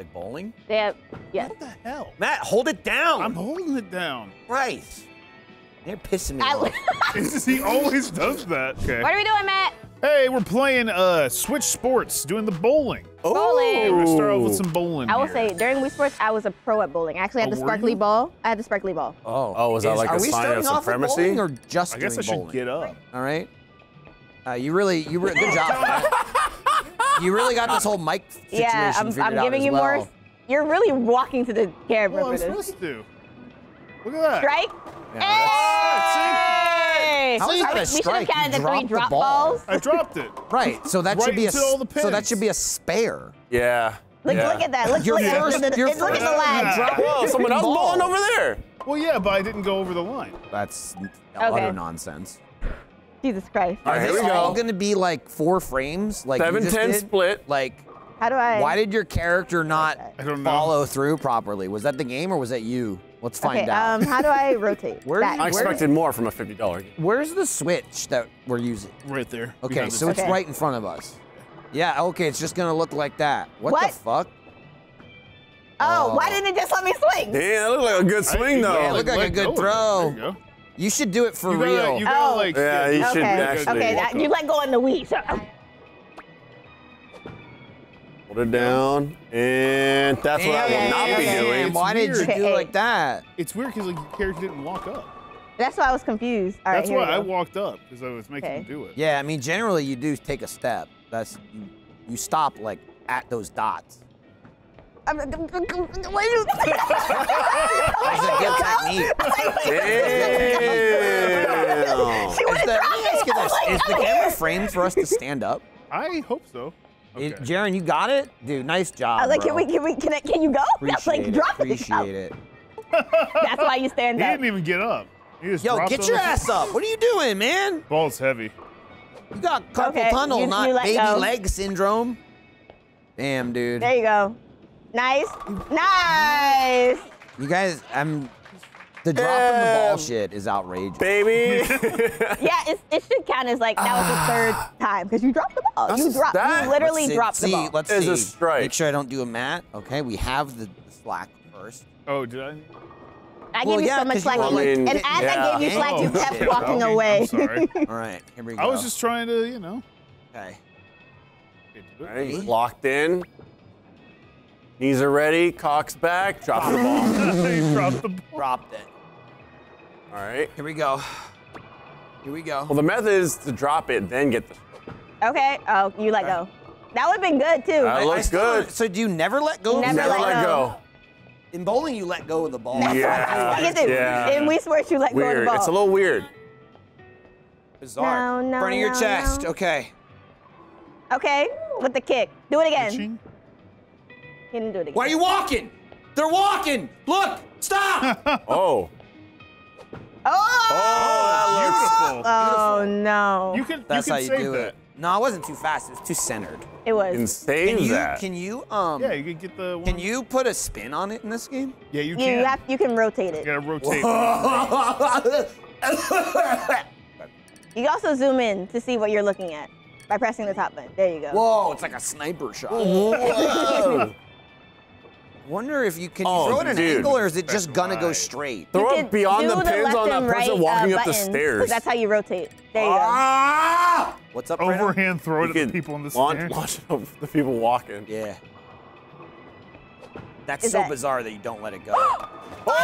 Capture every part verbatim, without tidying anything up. Like bowling? They have, yeah. What the hell? Matt, hold it down. I'm holding it down. Right. They're pissing me off. He always does that. Okay. What are we doing, Matt? Hey, we're playing uh, Switch Sports, doing the bowling. Oh. Bowling. Okay, we're going to start off with some bowling I will here. say, during Wii Sports, I was a pro at bowling. I actually had oh, the sparkly ball. I had the sparkly ball. Oh, oh was that Is, like a sign of supremacy? Are we starting off with bowling or just I guess doing I should bowling? get up. All right. Uh, you really, you were, good job, Matt. You really got this whole mic situation yeah, I'm, figured I'm out giving as you well. more. You're really walking to the camera well, for this. I'm supposed to. Look at that. Strike. Yeah, hey! How is that a strike? We should have counted the three drop balls. I dropped it. Right. So that right should be a. So that should be a spare. Yeah. Look, yeah. look at that. Look, look, yeah. at, the, the, look at the lag. Drop ball. Someone else balling over there. Well, yeah, but I didn't go over the line. That's okay. utter nonsense. Jesus Christ. All right, here we go. It's all gonna be like four frames. Like seven ten split. Like, how do I? Why did your character not I don't know. follow through properly? Was that the game or was that you? Let's find okay, out. Um, how do I rotate? Where, I expected more from a fifty dollar game. Where's the switch that we're using? Right there. Okay, so it's okay. right in front of us. Yeah, okay, it's just gonna look like that. What, what? the fuck? Oh, oh, why didn't it just let me swing? Yeah, that looked like a good swing though. Yeah, it looked like, like a good throw. There you go. You should do it for you gotta, real. You gotta, oh. like, yeah, you okay. should actually. Okay, that, you let go on the Wii. So. Hold it down, and that's what yeah, I will yeah, not yeah, be yeah, doing. Yeah, why weird. did you do it like that? It's weird because like, your character didn't walk up. That's why I was confused. All that's right, why I walked up, because I was making okay. him do it. Yeah, I mean, generally you do take a step. That's You, you stop like at those dots. I'm like, what are you That's a good technique. Damn. She is, that, it. Us, oh is the camera framed for us to stand up? I hope so. Okay. Jaren, you got it? Dude, nice job. I was like, bro. can we, can we, can, I, can you go? Appreciate I was like, drop it. Appreciate it. That's why you stand he up. He didn't even get up. He just Yo, get your ass up. What are you doing, man? Ball's heavy. You got carpal okay, tunnel, you, not you baby go. leg syndrome. Damn, dude. There you go. Nice, nice. You guys, I'm the drop um, in the ball shit is outrageous. Baby. yeah, it's, it should count as like that was the third time because you dropped the ball. That's you dropped, you literally see, dropped see, the ball. Let's see. It's a strike. Make sure I don't do a mat. Okay, we have the, the slack first. Oh, did I? I well, gave you yeah, so much slack, I mean, and as yeah. I gave you slack, oh, you kept shit. walking okay, away. I'm sorry. All right, here we go. I was just trying to, you know. Okay. All right, locked in. Knees are ready, cock's back, drop the ball. Dropped the ball. Dropped it. All right. Here we go. Here we go. Well, the method is to drop it, then get the. Okay. Oh, you let go. That would have been good, too. That looks good. So do you never let go? Never, never let, let go. go. In bowling, you let go of the ball. That's yeah. what I was thinking, too. Yeah. In Wii Sports, you let weird. go of the ball. It's a little weird. Bizarre. No, no, Front of no, your chest. No. Okay. Okay. With the kick. Do it again. Pitching. He didn't do it again. Why are you walking? They're walking! Look! Stop! oh. Oh! Oh, beautiful. Oh, beautiful. no. You can, That's you can how you do that. it. No, I wasn't too fast. It was too centered. It was. You can save can you, that. Can you, um... Yeah, you can get the... One. Can you put a spin on it in this game? Yeah, you can. You, have, you can rotate it. You gotta rotate it. You can also zoom in to see what you're looking at by pressing the top button. There you go. Whoa, it's like a sniper shot. Whoa. Wonder if you can oh, throw it at an angle, or is it just gonna right. go straight? Throw it beyond the pins the on that person right, walking uh, up the stairs. That's how you rotate. There you ah! go. What's up? Overhand throw it at the people in the launch, stairs. Launch it over the people walking. Yeah. That's is so that... bizarre that you don't let it go. oh!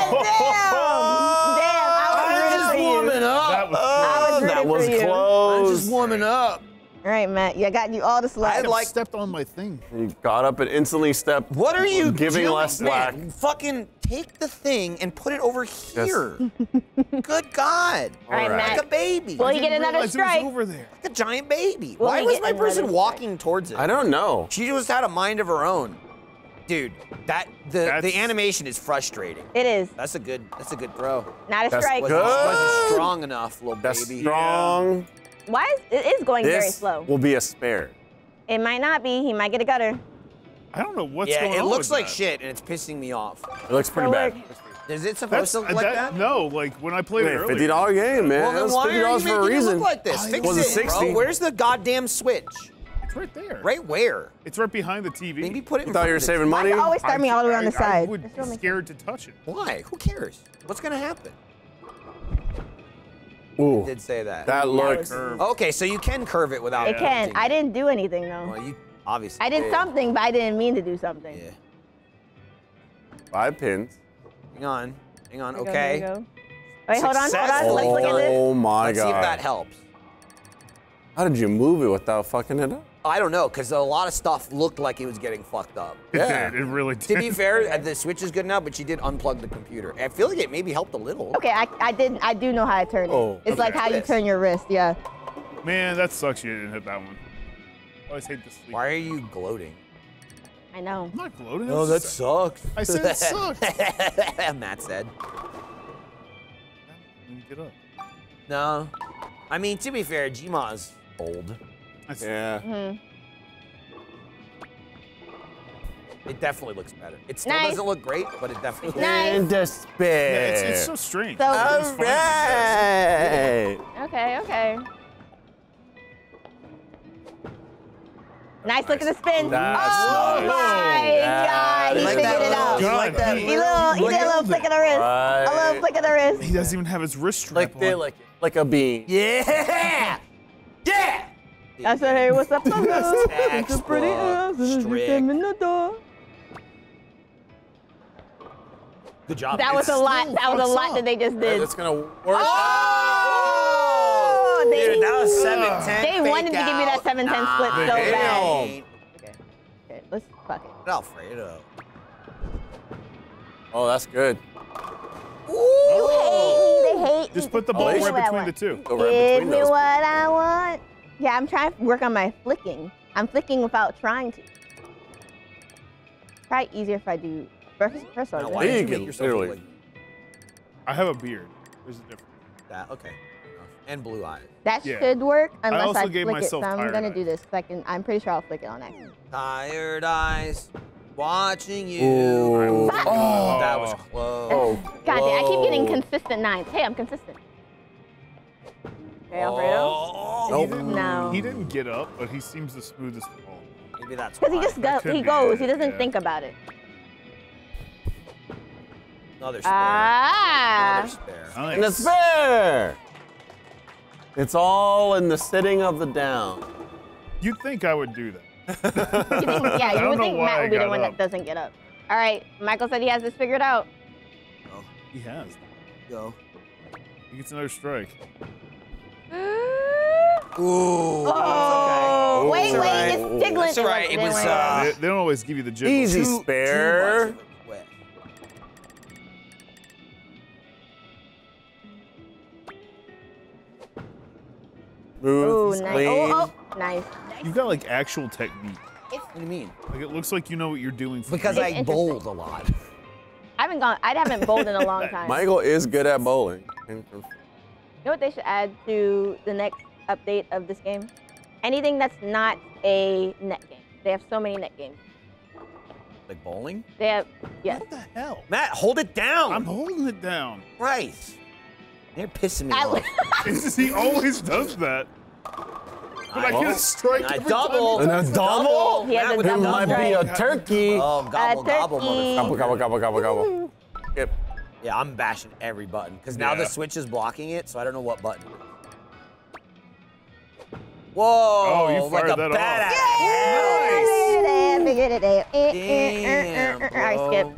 oh! Damn! Damn! I was really warming up. That was, oh, that was close. I'm just warming up. All right, Matt. Yeah, I got you all the slack. I like stepped on my thing. You got up and instantly stepped. What are you giving doing, less slack? Man, fucking take the thing and put it over here. Yes. Good God! All right, like Matt. a baby. Will you get another strike? Over there. Like a giant baby. Will Why was my person walking strike? towards it? I don't know. She just had a mind of her own. Dude, that the that's, the animation is frustrating. It is. That's a good. That's a good throw. Not a that's strike. Wasn't, wasn't strong enough, little that's baby. Strong. Yeah. Why is it is going this very slow? This will be a spare. It might not be. He might get a gutter. I don't know what's yeah, going on. Yeah, it looks with like that. shit, and it's pissing me off. It looks pretty so bad. Like, is it supposed that's, to look that, like that? No, like when I played Wait, it earlier. fifty dollar game, man. Well, then why are you making it look like this? Fix it, bro. Where's the goddamn switch? It's right there. Right where? It's right behind the T V. Maybe put it in front of the T V. You thought you were saving money? I'd always start me all the way on the side. I would be scared to touch it. Why? Who cares? What's going to happen? Ooh. I did say that. That looks. Okay, so you can curve it without. It can. I didn't do anything though. Well, you obviously. I did, did something, but I didn't mean to do something. Yeah. Five pins. Hang on. Hang on. There okay. Go, go. Wait, hold on. Hold on. Oh, let's look at this. Oh my god. Let's see if that helps. How did you move it without fucking it up? I don't know, because a lot of stuff looked like it was getting fucked up. It yeah, did. It really did. To be fair, the Switch is good now, but she did unplug the computer. I feel like it maybe helped a little. Okay, I, I did. I do know how to turn it. Oh, it's okay. Like how you turn your wrist, yeah. Man, that sucks you didn't hit that one. I always hate this. Why are you gloating? I know. I'm not gloating. Oh, no, that sucks. sucks. I said it sucked. Matt said. Get up. No. I mean, to be fair, Gmaw's old. Yeah. Mm-hmm. It definitely looks better. It still nice. Doesn't look great, but it definitely looks nice. In despair. Yeah, it's, it's so strange. So all right. Okay, okay. Nice, nice. Look at the spin. That's oh nice. My God, he like figured it out. He, like that he, little, he did a little flick of the wrist. Right. A little flick of the wrist. He doesn't even have his wrist strap like on. Like, like a bean. Yeah! Yeah! I said, hey, what's up, my girl? It's a pretty ass. You came in the door. Good job. That was it's a lot. That was a lot up. That they just did. That's gonna work. Oh! Oh! They, dude, that was seven ten. They wanted to out. Give me that seven ten nah, split so damn. Bad. Okay. Okay. Let's fuck it. Alfredo. Oh, that's good. Ooh! You hate me. They hate me. Just put the ball right between the two. Go right Give between me those. What I want. Yeah, I'm trying to work on my flicking. I'm flicking without trying to. Probably easier if I do first, first now, why did you get literally? Like... I have a beard. There's a difference. That okay. And blue eyes. That yeah. should work unless I, also I gave flick myself it. So I'm gonna eyes. Do this. I can, I'm pretty sure I'll flick it on accident. Tired eyes. Watching you. Oh, that was close. Oh. God damn, I keep getting consistent nines. Hey, I'm consistent. Hey, Alfredo. Oh. Nope. He no. He didn't get up, but he seems the smoothest of all. Maybe that's why. Because he just go, he goes. It. He doesn't yeah. think about it. Another spare. Ah. Another spare. Nice. And a spare! It's all in the sitting of the down. You'd think I would do that. you think, yeah, you would think Matt would be the one up. That doesn't get up. All right, Michael said he has this figured out. Oh, he has. Go. He gets another strike. Ooh. Oh. Okay. Wait, wait, right. It's jiggling. That's right. It was. Uh, they, they don't always give you the jiggle. Easy two, spare. Two Smooth, ooh, nice. Oh, oh, nice. You've got like actual technique. It's, what do you mean? Like it looks like you know what you're doing. For because I bowled a lot. I haven't gone. I haven't bowled in a long time. Michael is good at bowling. You know what they should add to the next update of this game? Anything that's not a net game. They have so many net games. Like bowling? They have. Yes. What the hell? Matt, hold it down. I'm holding it down. Right. They're pissing me I off. Just, he always does that. But I get a strike every double. Time. And a double? He has a double. It might be a turkey. Oh, gobble, a gobble, motherfucker. Gobble, gobble, gobble, gobble, gobble. Yep. Yeah, I'm bashing every button. Because now yeah. the Switch is blocking it, so I don't know what button. Whoa. Oh, you fired like that off. Yeah. Nice. Figured it out. Damn, bro. I skipped.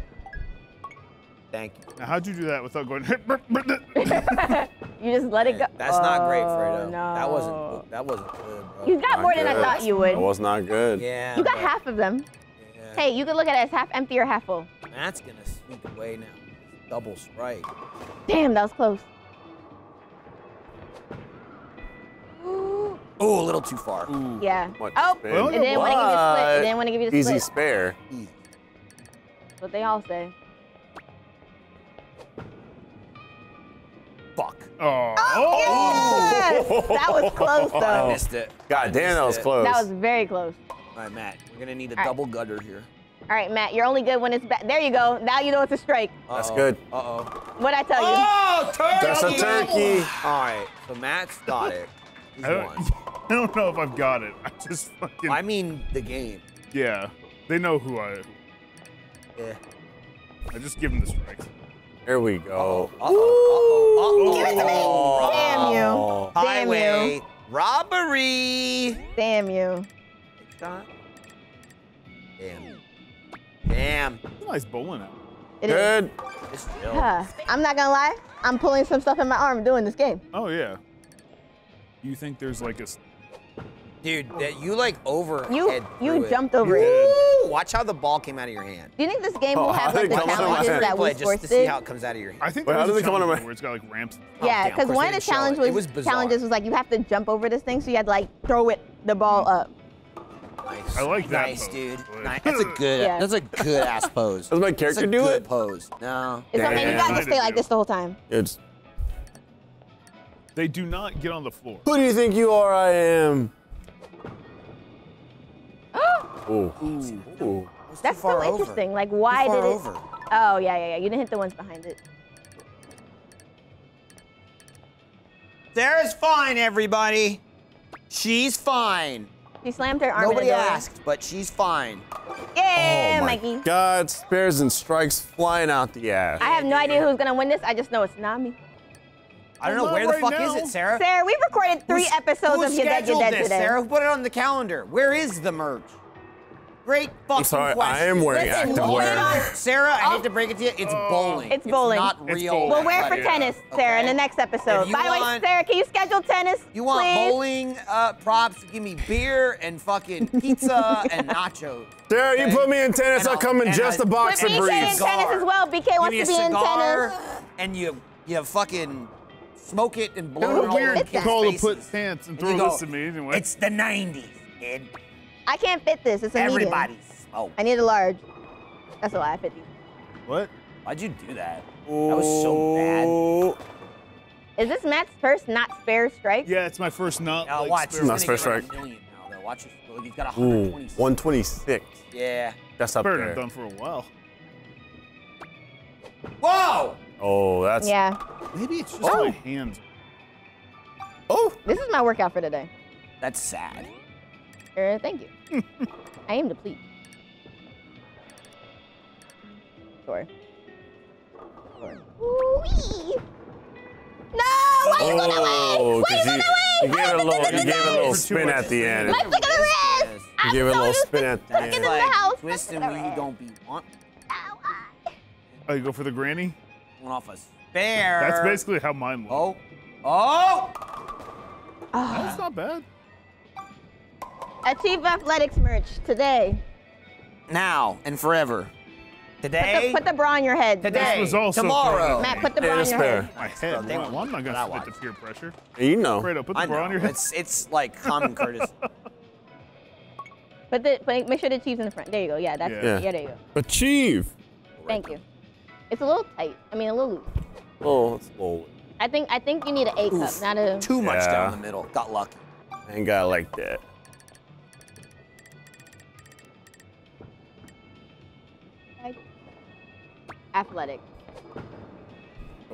Thank you. Now, how'd you do that without going? You just let it go. That's oh, not great, Fredo. No. That wasn't. That wasn't good. Bro. You got not more good. Than I thought you would. That was not good. Yeah. You got but, half of them. Yeah. Hey, you could look at it as half empty or half full. That's gonna sneak away now. Double strike. Damn, that was close. Ooh, a little too far. Ooh, yeah. Oh, it didn't, it didn't want to give you the split. It didn't want to give you the split. Easy spare. Easy. That's what they all say. Fuck. Oh. Oh, yes! Oh. That was close, though. I missed it. God damn, that was close. That was very close. All right, Matt, we're going to need a all double right. gutter here. All right, Matt, you're only good when it's back. There you go. Now you know it's a strike. Uh-oh. That's good. Uh-oh. What'd I tell you? Oh, turkey! That's a turkey. All right, so Matt's got it. He's won. I don't know if I've got it. I just fucking... I mean the game. Yeah. They know who I am. Yeah. I just give them the strikes. There we go. Uh-oh. Uh-oh. Uh-oh. Uh-oh. Give it to me! Uh-oh. Damn you. Damn Highway. You. Robbery! Damn you. Damn. Damn. Nice bowling out. It Good. Is. It's yeah. I'm not gonna lie. I'm pulling some stuff in my arm doing this game. Oh yeah. You think there's like a... Dude, that you like over. You you jumped it. over it. Watch how the ball came out of your hand. Do you think this game will have oh, like the challenges that we just to see how it comes out of your hand? I think. Wait, how does it come out of my? Where it's got like ramps. Oh, yeah, because one of the challenge was, was challenges was like you have to jump over this thing, so you had to like throw it the ball up. Nice. I like that. Nice, pose, dude. Nice. That's a good. Yeah. That's a good ass pose. Does my character that's a do good it? Pose. No. It's okay. You gotta stay like this the whole time. It's. They do not get on the floor. Who do you think you are? I am. Oh. Ooh. Ooh. That's so interesting. Over. Like, why did it? Over. Oh, yeah, yeah, yeah. You didn't hit the ones behind it. Sarah's fine, everybody. She's fine. She slammed her arm. Nobody in the asked, but she's fine. Yeah, oh, Mikey. God, spares and strikes flying out the ass. I have no idea who's gonna win this. I just know it's not me. I don't know where the fuck is it, Sarah? Sarah, we recorded three episodes of You Dead, You Dead today. Sarah, put it on the calendar. Where is the merch? Great fucking question. I'm sorry, I am wearing active wear. Sarah, I hate to break it to you, it's bowling. It's bowling. It's not real. We'll wear for tennis, Sarah, in the next episode. By the way, Sarah, can you schedule tennis, please? You want bowling uh, props, give me beer and fucking pizza and nachos. Sarah, you put me in tennis, I'll come in just a box of briefs. Put B K in tennis as well. B K wants to be in tennis. And you, you fucking... Smoke it and blow it all in kids' faces. Call to put pants and throw this at me anyway. It's the nineties, kid. I can't fit this. It's a medium. Everybody's. Oh. I need a large. That's a lie. I fit these. What? Why'd you do that? Oh. That was so bad. Is this Matt's first not spare strike? Yeah, it's my first not. Now like, watch. Spare not spare strike. Million now, watch it. You've got one twenty-six. Ooh, one twenty-six. Yeah. That's up there. I've done for a while. Whoa! Oh, that's... Yeah. Maybe it's just oh. my hands. Oh! This is my workout for today. That's sad. Uh, thank you. I am depleted. Sorry. Sorry. Wee! No! Why are you going away? Why are you going away? You gave it a little, you gave a little spin at the end. Let's look at the wrist! You gave it a little spin at the end. Let's get in the house. Twist and we don't be want. Oh, you go for the granny? Off a spare. That's basically how mine was. Oh. Oh! Uh, That's not bad. Achieve Athletics merch today. Now and forever. Today. Put the, put the bra on your head. Today. This was also tomorrow. Matt, put the bra on your head. My head. Well, well, I'm not going to submit to peer pressure. You know. Fredo, put the bra on your head. It's, it's like common courtesy. Put the, put, make sure the Achieve's in the front. There you go. Yeah, that's yeah. yeah. yeah there you go. Achieve. Thank you. It's a little tight. I mean, a little loose. Oh, it's old. I think I think you need an A Oof. cup, not a. Too much yeah. down the middle. Got lucky. Ain't got like that. Athletic.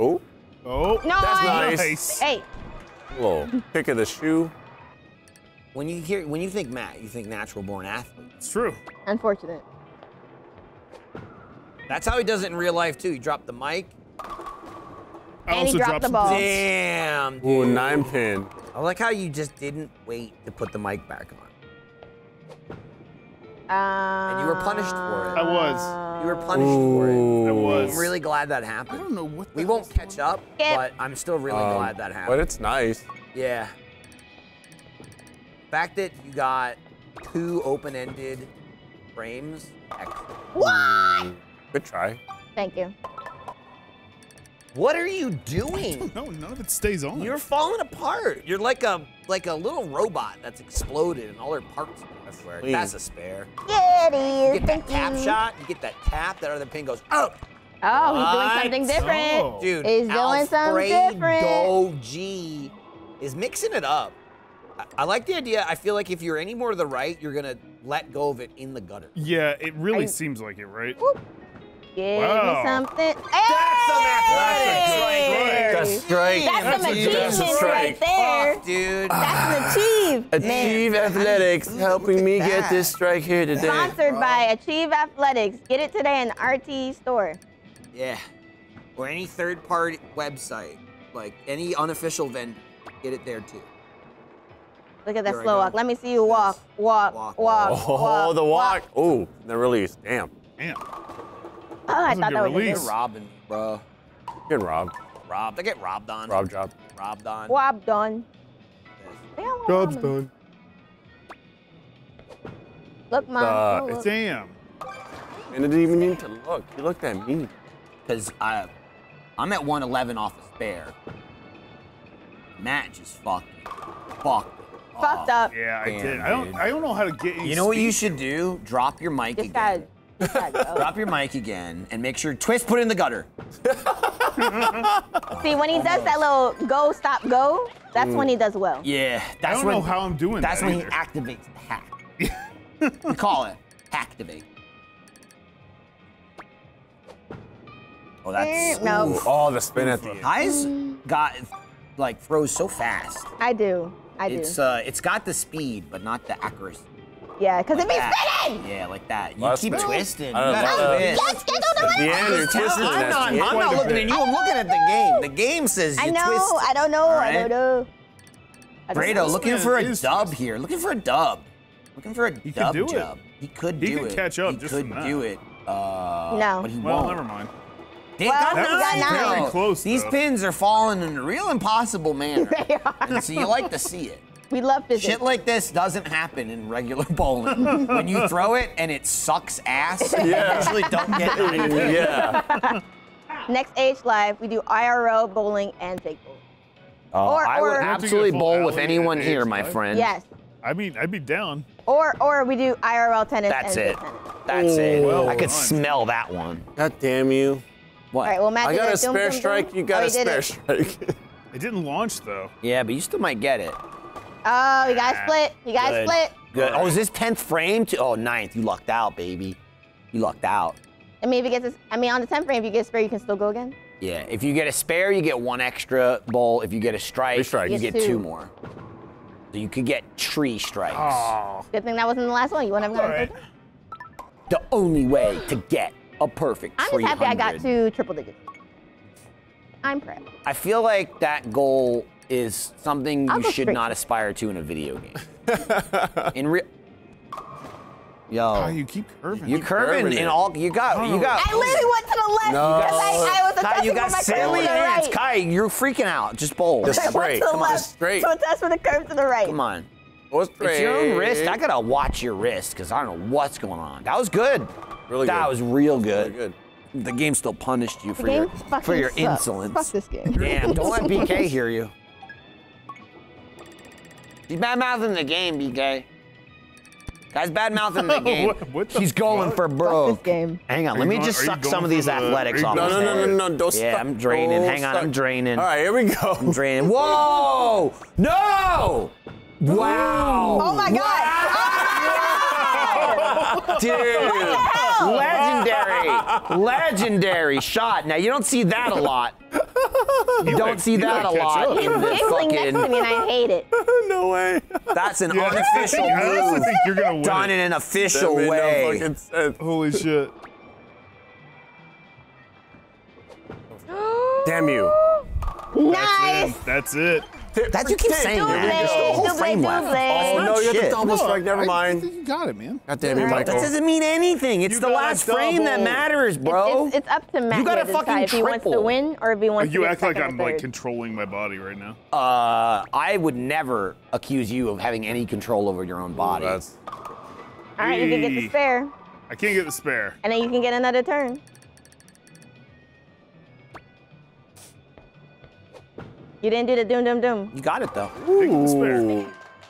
Oh. Oh. No, that's nice. nice. Hey. Little pick of the shoe. When you hear, when you think Matt, you think natural born athlete. It's true. Unfortunate. That's how he does it in real life, too. He dropped the mic. I and he dropped, dropped the ball. Damn, dude. Ooh, nine pin. I like how you just didn't wait to put the mic back on. Uh, and you were punished for it. I was. You were punished Ooh. for it. I was. I'm really glad that happened. I don't know what We won't catch up, Skip. but I'm still really um, glad that happened. But it's nice. Yeah. The fact that you got two open-ended frames. Excellent. What? Good try. Thank you. What are you doing? No, none of it stays on. You're falling apart. You're like a like a little robot that's exploded and all her parts. That's where. That's a spare. Yeah, it is. You get that tap shot. You get that tap. That other pin goes up. Oh, oh he's doing something different, oh. dude. He's doing something different. Alfredo G is mixing it up. I, I like the idea. I feel like if you're any more to the right, you're gonna let go of it in the gutter. Yeah, it really I, seems like it, right? Whoop. Give wow. me something. That's some athletics right there. That's an achievement right there. Dude. That's an achieve. Achieve Athletics helping me get this strike here today. Sponsored by Achieve Athletics. Get it today in the R T E store. Yeah. Or any third party website. Like any unofficial vendor. Get it there too. Look at that slow walk. Let me see you walk. Walk. Walk. Walk. Oh, the walk. Oh, the release. Damn. Damn. Oh, I thought that was good. They're robbing, bro. You're getting robbed. Robbed. They get robbed on. Rob job. Robbed on. Robbed on. Job's done. Look, Mom. Uh, oh, look. Damn. And I didn't even need to look. You looked at me. Because I, I'm at one eleven off a spare. Matt just fucked me. Fucked me. Fucked oh, up. Yeah, I damn, did. I don't, I don't know how to get any You know what you should do? Drop your mic just again. Guys. Drop your mic again and make sure Twist put it in the gutter. See, when he does that little go, stop, go, that's mm. when he does well. Yeah, that's I don't when, know how I'm doing that's that when either. He activates the hack. We call it hacktivate. Oh, that's no. Ooh, oh, the spin at the Ty's got like throws so fast. I do. I do. It's uh, it's got the speed, but not the accuracy. Yeah, because like it be that. Spinning! Yeah, like that. You well, keep spinning. Twisting. Uh, uh, yes, get on the yeah, you're twisting. I'm not, I'm not looking at you. I'm looking at the game. The game says you I know, twist. I don't know. Right? I don't know. Bredo, looking for a dub here. Looking for a dub. Looking for a he dub could do job. It. He could do he could it. He could catch up. He just could do that. It. Uh, no. But he well, won't. Never mind. They well, got nine. Very close, These though. Pins are falling in a real impossible manner. They are. And so you like to see it. We love physics. Shit like this doesn't happen in regular bowling. When you throw it and it sucks ass, yeah. you actually don't get it. Yeah. Next Age Live, we do I R O bowling and take bowling. Uh, or, I would absolutely bowl with anyone here, my friend. Yes. I mean, I'd be down. Or or we do I R L tennis. That's and it. Tennis. That's it. Well, I could on. Smell that one. God damn you. What? All right, well, Matt, I got a spare boom, strike. Boom. You got oh, a spare it. Strike. It didn't launch though. Yeah, but you still might get it. Oh, you guys split. You guys Good. Split. Good. Oh, is this tenth frame? Too? Oh, ninth. You lucked out, baby. You lucked out. I mean, if you get this, I mean, on the tenth frame, if you get a spare, you can still go again. Yeah. If you get a spare, you get one extra bowl. If you get a strike, strike. You, you get, get two. two more. So you could get tree strikes. Oh. Good thing that wasn't the last one. You want to have another right. The only way to get a perfect I'm just happy I got two triple digits. I'm proud. I feel like that goal is something I'll you should straight. Not aspire to in a video game. In real, yo, oh, you keep curving. You curving, curving in all. You got, oh. you got. I literally went to the left no. because I, I was attacking Kai, you got my silly curve hands. Right. Kai, you're freaking out. Just bowl. Just straight. Come left, on, just straight. So it's us with a curve to the right. Come on. Go straight. It's your own wrist. I gotta watch your wrist because I don't know what's going on. That was good. Really that good. was real good. Really good. The game still punished you for your for your sucks. insolence. Fuck this game. Damn, don't let B K hear you. He's bad-mouthing the game, B K. Guy's bad-mouthing the game. what, what the He's going fuck? for broke. This game. Hang on, let me going, just suck some of these the, athletics off. No, no, no, no, no, don't Yeah, suck. I'm draining. Don't Hang suck. on, I'm draining. All right, here we go. I'm draining. Whoa! No! Wow! Oh my God! Wow. Oh my God! Dude! What the hell? Legendary! Legendary shot. Now you don't see that a lot. You don't see that a lot in the fucking. I mean, I hate it. No way. That's an yeah, unofficial move. I don't think you're gonna win. Done in an official that way. No fucking sense. Holy shit. Damn you. Nice. That's it. That's, it. That's you keep saying. There's the whole frame left. Oh no, you got the double strike. Never mind. I think you got it, man. God damn you, Michael. That doesn't mean anything. It's the last frame that matters, bro. It's, it's, it's up to Matt. You got a fucking triple. If he wants to win or if he wants to win. You act like I'm like controlling my body right now. Uh, I would never accuse you of having any control over your own body. All right, you can get the spare. I can't get the spare. And then you can get another turn. You didn't do the doom, doom, doom. You got it, though. Ooh.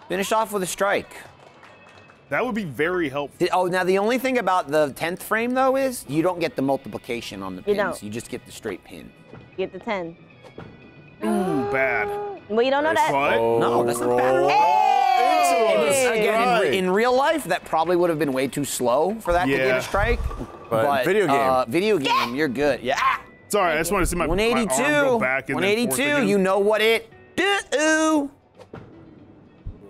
Finish off with a strike. That would be very helpful. Oh, now the only thing about the tenth frame, though, is you don't get the multiplication on the pins. You don't. You just get the straight pin. You get the ten. Ooh, bad. Well, you don't know that. What? No, that's not bad at all. Hey! Excellent. Again, in, in real life, that probably would have been way too slow for that yeah. to get a strike. But, but video game. Uh, video game, yeah. you're good. Yeah. Sorry, I just wanted to see my, one eighty-two. my arm go back and one eighty-two, you know what it do.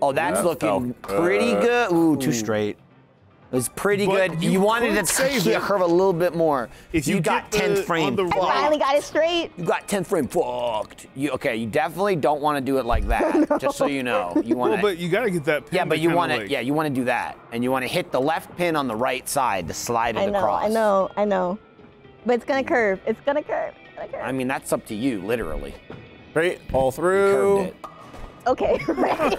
Oh, that's yeah, looking pretty good. good. Ooh, too straight. It was pretty but good. You, you wanted to save the curve a little bit more. If you, you got tenth frame, I finally got it straight. You got tenth frame, fucked. You, okay, you definitely don't want to do it like that. No. Just so you know, you want. Well, but you gotta get that pin. Yeah, but you want to. Like... Yeah, you want to do that, and you want to hit the left pin on the right side, the slide of I the know, cross. I know, I know, but it's gonna curve. It's gonna curve. It's gonna curve. I mean, that's up to you, literally. Right, all through. It. Okay, right.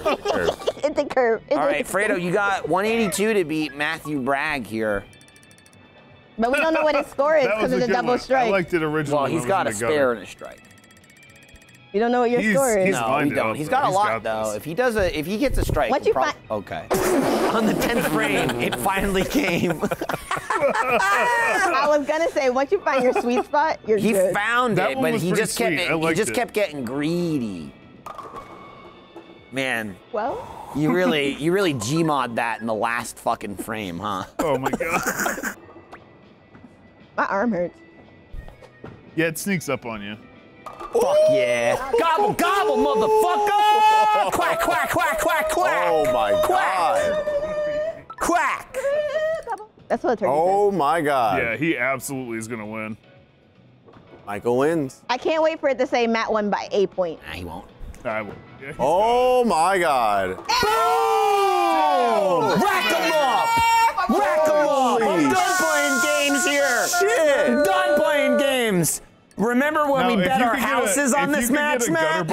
It's a curve. It's all right, Fredo, you got one eighty-two to beat Matthew Bragg here. But we don't know what his score is because of the double one. strike. I liked it originally. Well, he's got a spare and a strike. You don't know what your he's, score is. He's no, we don't. Up, he's got a he's lot got though. If he does a, if he gets a strike, Once you fi okay. On the tenth frame, it finally came. I was gonna say, once you find your sweet spot, you're he good. He found that it, but he just sweet. kept it, he just it. kept getting greedy. Man, well, you really, you really Gmod that in the last fucking frame, huh? Oh my god, my arm hurts. Yeah, it sneaks up on you. Fuck yeah! Gobble gobble, motherfucker! Quack quack quack quack quack! Oh my god! Quack! That's what a turkey does. Oh my god! Yeah, he absolutely is gonna win. Michael wins. I can't wait for it to say Matt won by a point. Nah, he won't. I won't. Yeah, oh my god. Boom! Oh, rack them up! Rack them up! I'm done playing games here! Shit! I'm done playing games! Remember when now, we bet our houses a, on this match, Matt?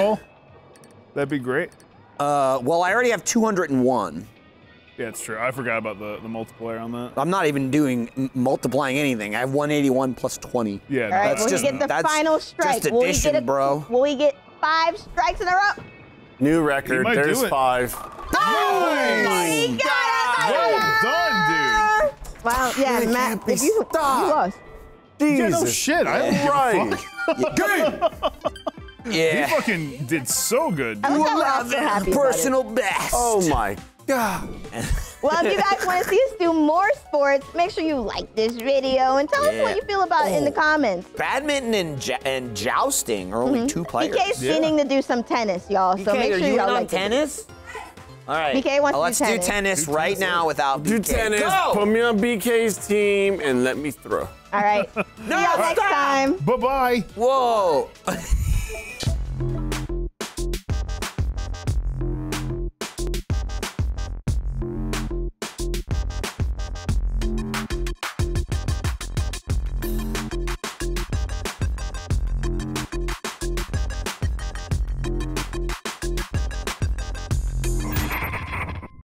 That'd be great. Uh, well, I already have two hundred and one. Yeah, it's true. I forgot about the, the multiplier on that. I'm not even doing m multiplying anything. I have one eighty-one plus twenty. Yeah, All right, that's just get the that's final strike. Just addition, will a, bro. Will we get five strikes in a row? New record, there's five. Oh, nice. He got it. Well done, dude. Wow, yeah, it Matt, if you, you lost. Jesus. Yeah, no shit, yeah. I don't give a fuck. Good. Yeah. He fucking did so good. You allowed that personal best. Oh my god. Well, if you guys want to see us do more sports, make sure you like this video and tell yeah. us what you feel about oh. it in the comments. Badminton and, jo and jousting are only mm-hmm. two players. B K's yeah. meaning to do some tennis, y'all. So make sure you y'all like tennis. All right. B K wants oh, to let's do tennis, do tennis do right tennis. now without do B K. Do tennis. Go! Put me on B K's team and let me throw. All right. See y'all no, next time. Bye bye. Whoa.